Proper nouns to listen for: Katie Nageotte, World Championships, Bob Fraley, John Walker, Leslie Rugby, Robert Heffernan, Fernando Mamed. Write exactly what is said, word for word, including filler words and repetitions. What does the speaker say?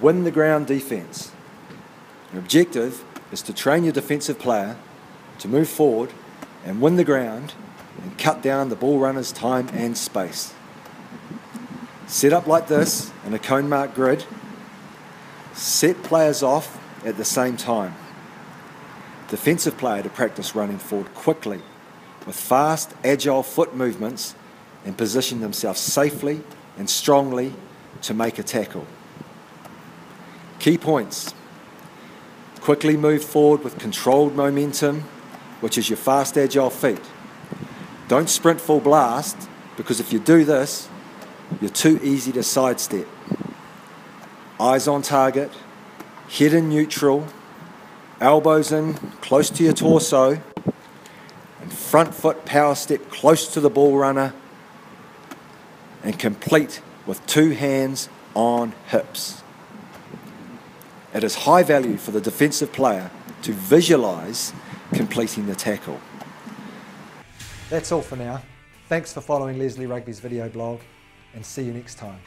win the ground defence. Your objective is to train your defensive player to move forward and win the ground and cut down the ball runner's time and space. Set up like this in a cone marked grid. Set players off at the same time. Defensive player to practice running forward quickly with fast, agile foot movements and position themselves safely and strongly to make a tackle. Key points. Quickly move forward with controlled momentum, which is your fast, agile feet. Don't sprint full blast, because if you do this, you're too easy to sidestep. Eyes on target, head in neutral, elbows in close to your torso, and front foot power step close to the ball runner, and complete with two hands on hips. It is high value for the defensive player to visualise completing the tackle. That's all for now. Thanks for following Leslie Rugby's video blog, and see you next time.